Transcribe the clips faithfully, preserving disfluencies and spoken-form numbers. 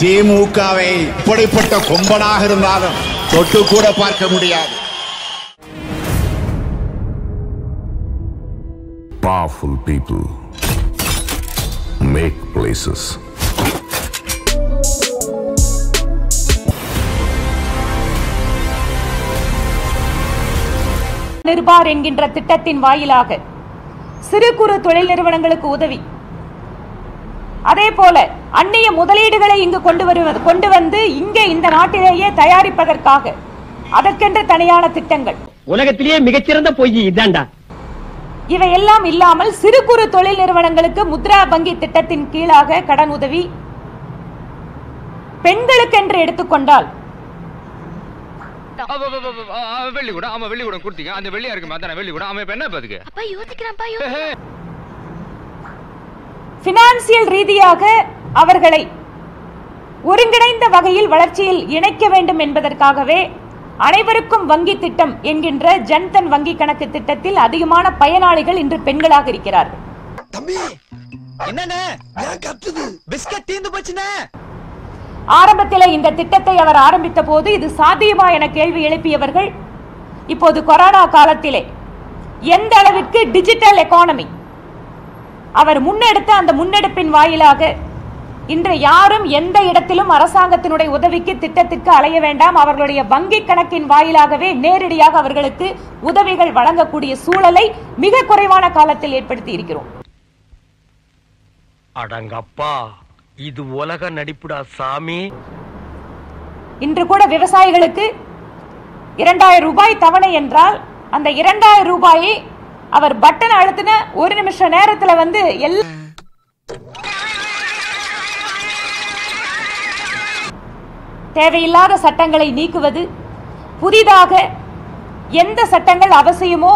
திமுகவை இப்படிப்பட்ட கொம்பனாக இருந்தாலும் தொட்டு கூட பார்க்க முடியாது. Powerful people make places. Nirbhar என்கின்ற திட்டத்தின் வாயிலாக சிறு குறு தொழில் நிறுவனங்களுக்கு உதவி, அதே போல அந்நிய முதலீடுகளை இங்கு கொண்டு வருவது கொண்டு வந்து இங்கே இந்த நாட்டிலேயே தயாரிப்பதற்காக அதற்கென்று தனியான திட்டங்கள் உலகத்திலேயே மிகச்சிறந்த பொய் இதாண்டா. இவையெல்லாம் இல்லாமல் சிறு குறு தொழில் நிறுவனங்களுக்கு முத்ரா வங்கி திட்டத்தின் கீழாக கடன் உதவி, பெண்களுக்கென்று எடுத்துக்கொண்டால் பினான்சியல் ரீதியாக அவர்களை ஒருங்கிணைந்த வகையில் வளர்ச்சியில் இணைக்க வேண்டும் என்பதற்காகவே அனைவருக்கும் வங்கி திட்டம் என்கின்ற ஜன்தன் வங்கி கணக்கு திட்டத்தில் அதிகமான பயனாளிகள் இன்று பெண்களாக இருக்கிறார்கள். ஆரம்பத்தில் இந்த திட்டத்தை அவர் ஆரம்பித்த போது இது சாத்தியமா என கேள்வி எழுப்பியவர்கள் இப்போது கொரோனா காலத்திலே எந்த அளவிற்கு டிஜிட்டல் எக்கானமி அவர் முன்னெடுத்த அந்த முன்னெடுப்பின் வாயிலாக இன்று யாரும் எந்த இடத்திலும் அரசாங்கத்தினுடைய உதவிக்கு திட்டத்திற்கு அலைய வேண்டாம், அவர்களுடைய வங்கி கணக்கின் வாயிலாகவே நேரடியாக அவர்களுக்கு உதவிகள் வழங்கக்கூடிய சூழலை மிக குறைவான காலத்தில் ஏற்படுத்தி இருக்கிறோம். அடங்கப்பா, இது உலக நடிப்புடா சாமி. இன்று கூட விவசாயிகளுக்கு இரண்டாயிரம் ரூபாய் தவணை என்றால் அந்த இரண்டாயிரம் ரூபாயை அவர் பட்டன் அழுத்தின ஒரு நிமிஷம் நேரத்துல வந்து எல்லா தேவையில்லாத சட்டங்களை நீக்குவது, புதிதாக எந்த சட்டங்கள் அவசியமோ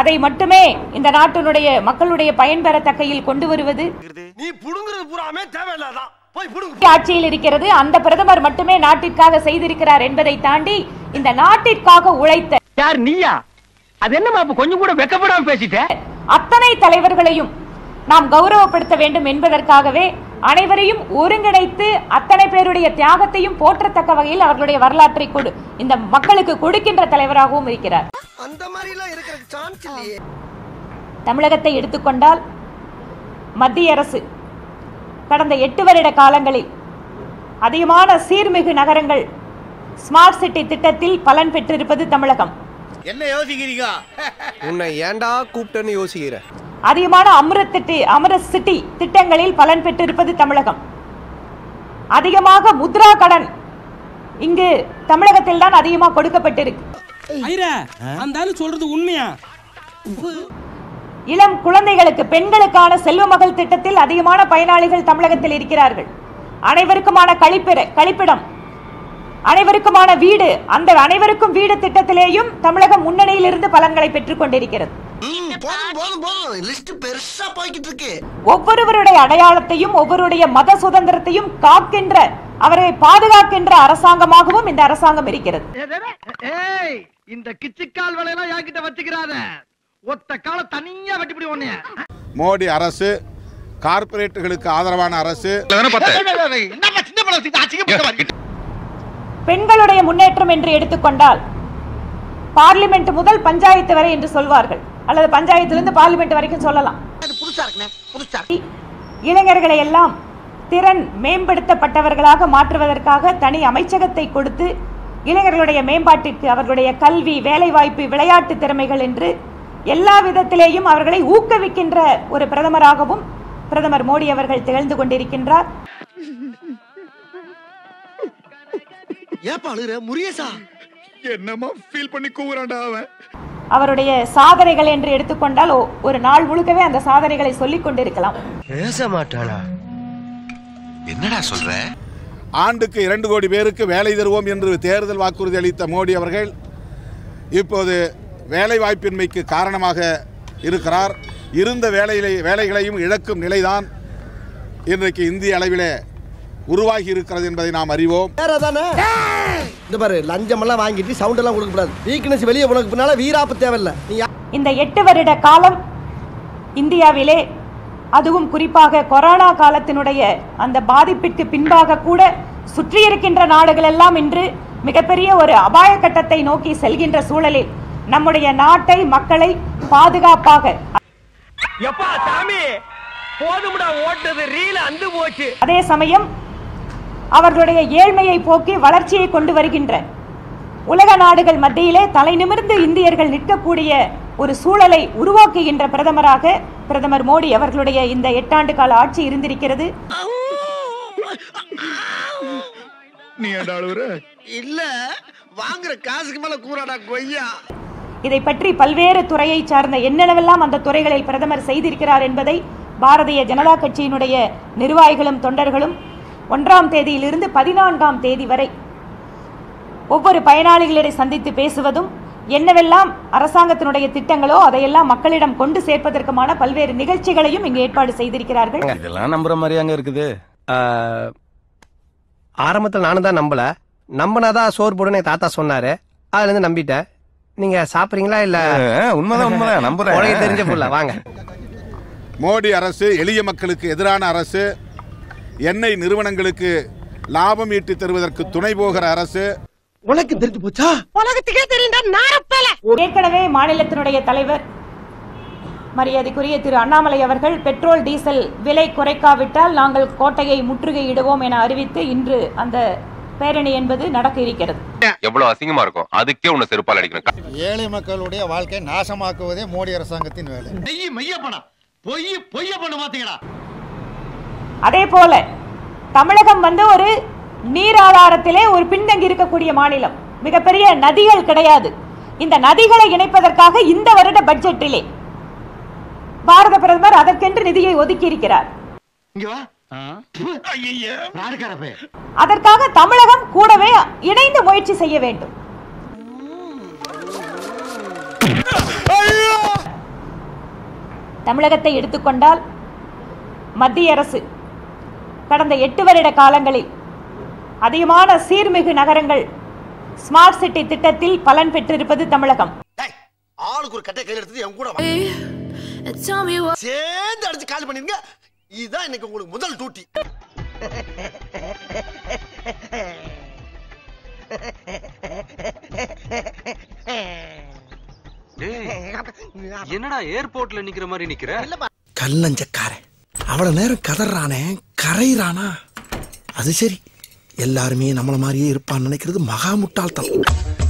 அதை மட்டுமே இந்த நாட்டினுடைய மக்களுடைய பயன்பெறத்தக்கையில் கொண்டு வருவது ஆட்சியில் இருக்கிறது. அந்த பிரதமர் மட்டுமே நாட்டிற்காக செய்திருக்கிறார் என்பதை தாண்டி இந்த நாட்டிற்காக உழைத்த யார் நீயா? அது என்னமா கொஞ்சம் கூட வெக்கப்படாம பேசிட்ட. அத்தனை தலைவர்களையும் நாம் கௌரவப்படுத்த வேண்டும் என்பதற்காகவே அனைவரையும் ஒருங்கிணைத்து அத்தனை பேருடைய தியாகத்தையும் போற்றத்தக்க வகையில் அவர்களுடைய வரலாற்றை கொடு இந்த மக்களுக்கு கொடுக்கின்ற தலைவராகவும் இருக்கிறார். தமிழகத்தை எடுத்துக்கொண்டால் மத்திய அரசு கடந்த எட்டு வருட காலங்களில் அதிகமான சீர்மிகு நகரங்கள் ஸ்மார்ட் சிட்டி திட்டத்தில் பலன் பெற்றிருப்பது தமிழகம். என்ன யோசிக்கிறீங்க? உன்னை ஏண்டா கூப்டன்னு யோசிக்கிற அதிகமான அமிர்த் சிட்டி அமிர்த் சிட்டி திட்டங்களில் பலன் பெற்றிருப்பது தமிழகம். அதிகமாக முத்ரா கடன் இங்கு தமிழகத்தில் தான் அதிகமாக கொடுக்கப்பட்டிருக்கு. இளம் குழந்தைகளுக்கு பெண்களுக்கான செல்வ மகள் திட்டத்தில் அதிகமான பயனாளிகள் தமிழகத்தில் இருக்கிறார்கள். அனைவருக்குமான கழிப்பிற கழிப்பிடம், அனைவருக்குமான வீடு, அந்த அனைவருக்கும் வீடு திட்டத்திலேயும் தமிழகம் முன்னணியில் இருந்து பலன்களை பெற்றுக் கொண்டிருக்கிறது. ஒவ்வொருவருடைய அடையாளத்தையும் ஒவ்வொருடைய மத சுதந்திரத்தையும் காக்கின்ற அவரை பாதுகாக்கின்ற அரசாங்கமாகவும் இந்த அரசாங்கம் இருக்கிறது. மோடி அரசு கார்ப்பரேட்டுகளுக்கு ஆதரவான அரசு. பெண்களுடைய முன்னேற்றம் என்று எடுத்துக்கொண்டால் பார்லிமெண்ட் முதல் பஞ்சாயத்து வரை என்று சொல்வார்கள், அல்லது பஞ்சாயத்திலிருந்து பார்லிமெண்ட் வரைக்கும் சொல்லலாம். இளைஞர்களை எல்லாம் திறன் மேம்படுத்தப்பட்டவர்களாக மாற்றுவதற்காக தனி அமைச்சகத்தை கொடுத்து இளைஞர்களுடைய மேம்பாட்டிற்கு அவர்களுடைய கல்வி, வேலைவாய்ப்பு, விளையாட்டு திறமைகள் என்று எல்லா விதத்திலேயும் அவர்களை ஊக்குவிக்கின்ற ஒரு பிரதமராகவும் பிரதமர் மோடி அவர்கள் திகழ்ந்து கொண்டிருக்கின்றார். அவருடைய சாதனைகள் என்று எடுத்துக்கொண்டால் ஒரு நாள் முழுக்கவே அந்த சாதனைகளை சொல்லிக் கொண்டிருக்கலாம். ஆண்டுக்கு இரண்டு கோடி பேருக்கு வேலை தருவோம் என்று தேர்தல் வாக்குறுதி அளித்த மோடி அவர்கள் இப்போது வேலை வாய்ப்பின்மைக்கு காரணமாக இருக்கிறார். இருந்த வேலைகளை வேலைகளையும் இழக்கும் நிலைதான் இன்றைக்கு இந்திய அளவிலே உருவாகி இருக்கிறது என்பதை நாம் அறிவோம். இந்த எட்டு வருட காலம் இந்தியாவிலே அதுவும் குறிப்பாக கொரோனா காலத்தினுடைய அந்த பாதிப்பிற்கு பின்பாக கூட சுற்றி இருக்கின்ற நாடுகள் எல்லாம் இன்று மிகப்பெரிய ஒரு அபாய கட்டத்தை நோக்கி செல்கின்ற சூழலில் நம்முடைய நாட்டை மக்களை பாதுகாப்பாக அதே சமயம் அவர்களுடைய ஏழ்மையை போக்கி வளர்ச்சியை கொண்டு வருகின்ற உலக நாடுகள் மத்தியிலே தலை நிமிர்ந்து இந்தியர்கள் நிற்கக்கூடிய ஒரு சூழலை உருவாக்குகின்ற பிரதமராக பிரதமர் மோடி அவர்களுடைய இந்த எட்டாண்டு கால ஆட்சி இருந்திருக்கிறது. இதை பற்றி பல்வேறு துறையை சார்ந்த என்னென்னவெல்லாம் அந்த துறைகளில் பிரதமர் செய்திருக்கிறார் என்பதை பாரதிய ஜனதா கட்சியினுடைய நிர்வாகிகளும் தொண்டர்களும் ஒன்றாம் தேதியிலிருந்து பதினான்காம் தேதி வரை ஒவ்வொரு பயனாளிகளை சந்தித்து பேசுவதும் என்னவெல்லாம் அரசாங்கத்தினுடைய திட்டங்களோ அதையெல்லாம் மக்களிடம் கொண்டு சேர்ப்பதற்குமான பல்வேறு நிகழ்ச்சிகளையும் இங்கு ஏற்பாடு செய்திருக்கிறார்கள். இதெல்லாம் நம்புற மாதிரியாங்க இருக்குது. ஆரம்பத்தில் நானும் தான் நம்பல, நம்பினாதான் சோறு போடுன்னு தாத்தா சொன்னாரு, அதுல இருந்து நம்பிட்டேன். நீங்க சாப்பிடுறீங்களா? இல்ல உண்மைதான், உண்மைதான் நம்புறேன். தெரிஞ்ச போல வாங்க. மோடி அரசு எளிய மக்களுக்கு எதிரான அரசு, எண்ணெய் நிறுவனங்களுக்கு லாபம் ஈட்டி தருவதற்கு துணை போகிற அரசு. உனக்கு தெரிஞ்சு போச்சா? உலகத்துக்கே தெரியும். ஏற்கனவே மாநிலத்தினுடைய தலைவர் மரியாதைக்குரிய திரு அண்ணாமலை அவர்கள் பெட்ரோல் டீசல் விலை குறைக்காவிட்டால் நாங்கள் கோட்டையை முற்றுகையிடுவோம் என அறிவித்து இன்று அந்த பேரணி என்பது நடக்க இருக்கிறது. எவ்வளவு அசிங்கமா இருக்கும், அதுக்கே உன்னை செருப்பால் அடிக்கணும். ஏழை மக்களுடைய வாழ்க்கையை நாசமாக்குவதே மோடி அரசாங்கத்தின் வேலை. அதே போல தமிழகம் வந்து ஒரு நீராதாரத்திலே ஒரு பின்தங்கி இருக்கக்கூடிய மாநிலம், மிகப்பெரிய நதிகள் கிடையாது. இந்த நதிகளை இணைப்பதற்காக இந்த வருட பட்ஜெட்டிலே பாரத பிரதமர் அதற்கென்று நிதியை ஒதுக்கி இருக்கிறார். அதற்காக தமிழகம் கூடவே இணைந்து முயற்சி செய்ய வேண்டும். தமிழகத்தை எடுத்துக்கொண்டால் மத்திய அரசு கடந்த எட்டு வருட காலங்களில் அதிகமான சீர்மிகு நகரங்கள் ஸ்மார்ட் சிட்டி திட்டத்தில் பலன் பெற்றிருப்பது தமிழகம். என்னடா ஏர்போர்ட்ல நிக்கிற மாதிரி நிக்கிற கல்லஞ்சக்கார, அவ்வளவு நேரம் கதறானே கரைறானா? அது சரி, எல்லாருமே நம்மள மாதிரியே இருப்பான்னு நினைக்கிறது மகா முட்டாள்தனம்.